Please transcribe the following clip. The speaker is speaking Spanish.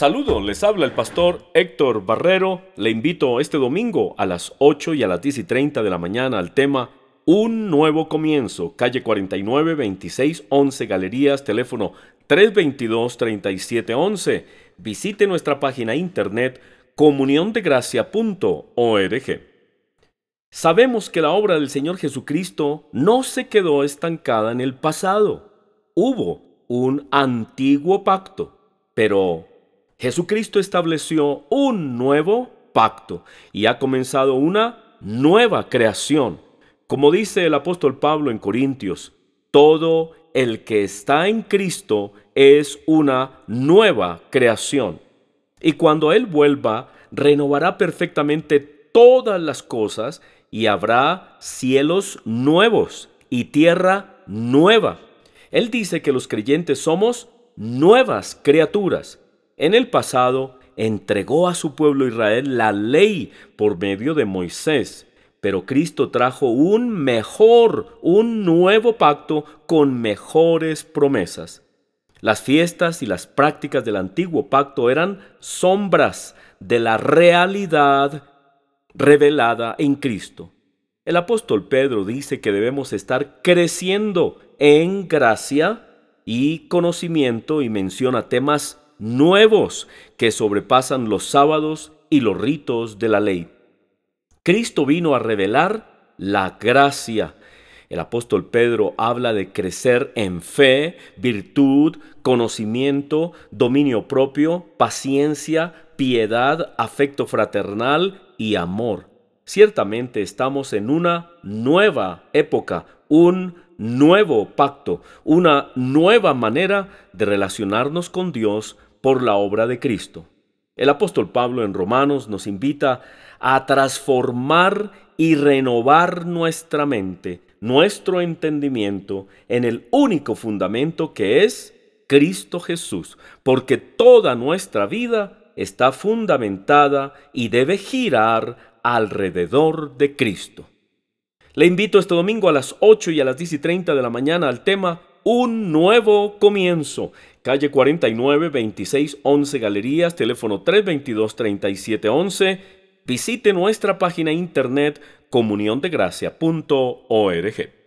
Saludos, les habla el pastor Héctor Barrero. Le invito este domingo a las 8 y a las 10:30 de la mañana al tema Un Nuevo Comienzo, calle 49, 2611 Galerías, teléfono 322-3711. Visite nuestra página internet comuniondegracia.org. Sabemos que la obra del Señor Jesucristo no se quedó estancada en el pasado. Hubo un antiguo pacto, pero Jesucristo estableció un nuevo pacto y ha comenzado una nueva creación. Como dice el apóstol Pablo en Corintios, todo el que está en Cristo es una nueva creación. Y cuando Él vuelva, renovará perfectamente todas las cosas y habrá cielos nuevos y tierra nueva. Él dice que los creyentes somos nuevas criaturas. En el pasado entregó a su pueblo Israel la ley por medio de Moisés, pero Cristo trajo un nuevo pacto con mejores promesas. Las fiestas y las prácticas del antiguo pacto eran sombras de la realidad revelada en Cristo. El apóstol Pedro dice que debemos estar creciendo en gracia y conocimiento y menciona temas nuevos que sobrepasan los sábados y los ritos de la ley. Cristo vino a revelar la gracia. El apóstol Pedro habla de crecer en fe, virtud, conocimiento, dominio propio, paciencia, piedad, afecto fraternal y amor. Ciertamente estamos en una nueva época, un nuevo pacto, una nueva manera de relacionarnos con Dios por la obra de Cristo. El apóstol Pablo en Romanos nos invita a transformar y renovar nuestra mente, nuestro entendimiento en el único fundamento que es Cristo Jesús, porque toda nuestra vida está fundamentada y debe girar alrededor de Cristo. Le invito este domingo a las 8 y a las 10:30 de la mañana al tema Un Nuevo Comienzo, calle 49, 2611 Galerías, teléfono 322-3711. Visite nuestra página internet comuniondegracia.org.